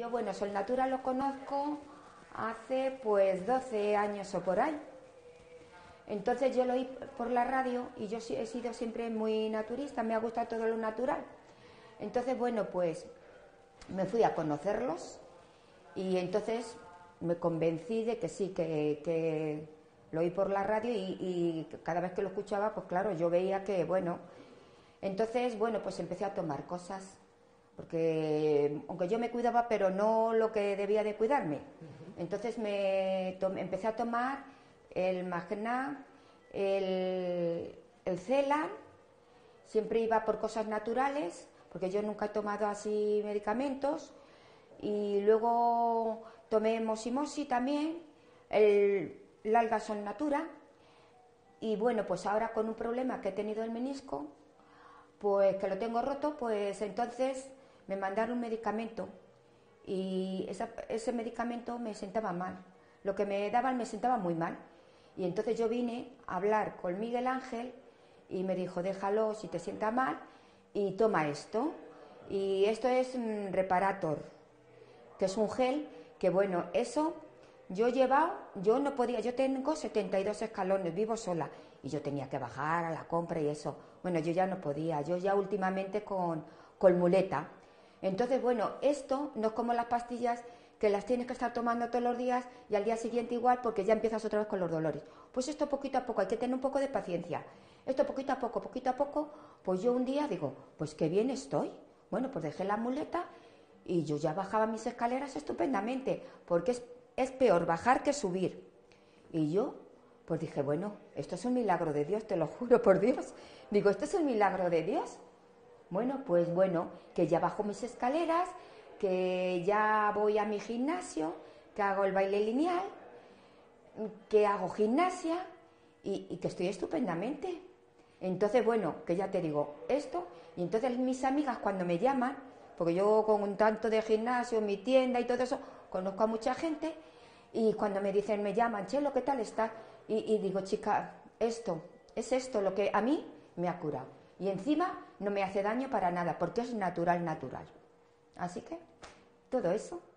Yo, bueno, Solnatura lo conozco hace pues 12 años o por ahí. Entonces yo lo oí por la radio y yo he sido siempre muy naturista, me ha gustado todo lo natural. Entonces, bueno, pues me fui a conocerlos y entonces me convencí de que sí, que lo oí por la radio y cada vez que lo escuchaba, pues claro, yo veía que, bueno, entonces, bueno, pues empecé a tomar cosas, porque aunque yo me cuidaba, pero no lo que debía de cuidarme. Entonces empecé a tomar el magna, el celan, siempre iba por cosas naturales, porque yo nunca he tomado así medicamentos, y luego tomé mosimosi también, el algason natura, y bueno, pues ahora con un problema que he tenido el menisco, pues que lo tengo roto, pues entonces me mandaron un medicamento, y ese medicamento me sentaba mal, lo que me daban me sentaba muy mal, y entonces yo vine a hablar con Miguel Ángel, y me dijo, déjalo si te sienta mal, y toma esto, y esto es reparator, que es un gel, que bueno, eso yo he llevado, yo no podía, yo tengo 72 escalones, vivo sola, y yo tenía que bajar a la compra y eso, bueno, yo ya no podía, yo ya últimamente con muleta, entonces bueno, esto no es como las pastillas, que las tienes que estar tomando todos los días y al día siguiente igual porque ya empiezas otra vez con los dolores. Pues esto poquito a poco, hay que tener un poco de paciencia. Esto poquito a poco, pues yo un día digo, pues qué bien estoy. Bueno, pues dejé la muleta y yo ya bajaba mis escaleras estupendamente, porque es peor bajar que subir. Y yo, pues dije, bueno, esto es un milagro de Dios, te lo juro por Dios. Digo, ¿esto es un milagro de Dios? Bueno, pues bueno, que ya bajo mis escaleras, que ya voy a mi gimnasio, que hago el baile lineal, que hago gimnasia y que estoy estupendamente. Entonces, bueno, que ya te digo esto, y entonces mis amigas cuando me llaman, porque yo con un tanto de gimnasio, mi tienda y todo eso, conozco a mucha gente, y cuando me dicen, me llaman, Chelo, ¿qué tal estás? Y digo, chica, esto, es esto lo que a mí me ha curado. Y encima no me hace daño para nada, porque es natural, natural. Así que todo eso.